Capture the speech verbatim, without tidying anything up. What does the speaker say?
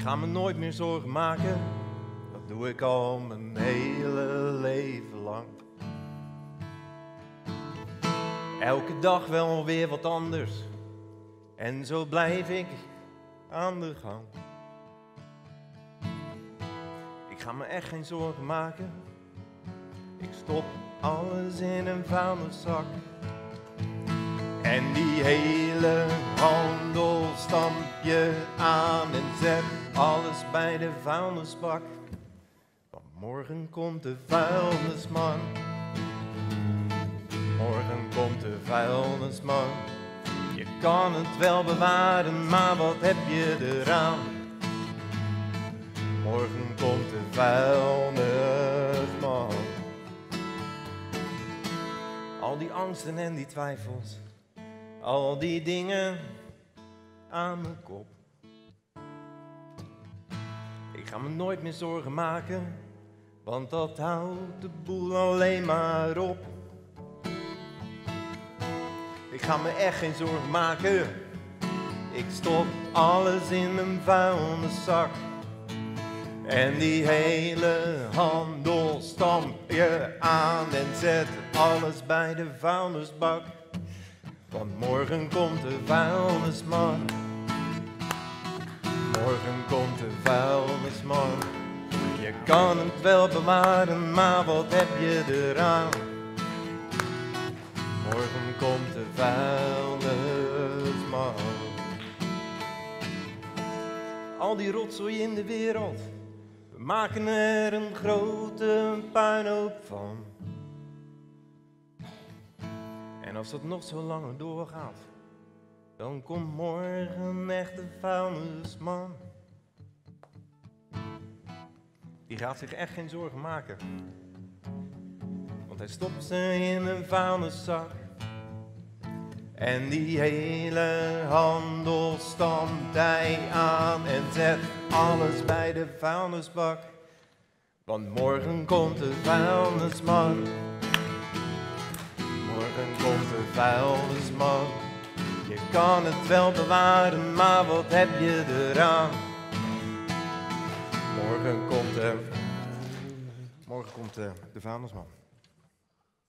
ga me nooit meer zorgen maken, dat doe ik al mijn hele leven lang. Elke dag wel weer wat anders, en zo blijf ik aan de gang. Ik ga me echt geen zorgen maken, ik stop alles in een vuilniszak. En die hele handel stamp je aan en zet alles bij de vuilnisbak. Want morgen komt de vuilnisman. Morgen komt de vuilnisman. Je kan het wel bewaren, maar wat heb je eraan? Morgen komt de vuilnisman. Al die angsten en die twijfels, al die dingen aan mijn kop. Ik ga me nooit meer zorgen maken, want dat houdt de boel alleen maar op. Ik ga me echt geen zorgen maken, ik stop alles in een vuilniszak. En die hele handel stamp je aan en zet alles bij de vuilnisbak. Want morgen komt de vuilnisman. Morgen komt de vuilnisman. Je kan het wel bewaren, maar wat heb je eraan? Morgen komt de vuilnisman. Al die rotzooi in de wereld, we maken er een grote puinhoop van. En als dat nog zo lang doorgaat, dan komt morgen echt de vuilnisman. Die gaat zich echt geen zorgen maken, want hij stopt ze in een vuilniszak. En die hele handel stampt hij aan en zet alles bij de vuilnisbak. Want morgen komt de vuilnisman. Morgen komt de vuilnisman. Je kan het wel bewaren, maar wat heb je eraan? Morgen komt de, morgen komt de, de vuilnisman.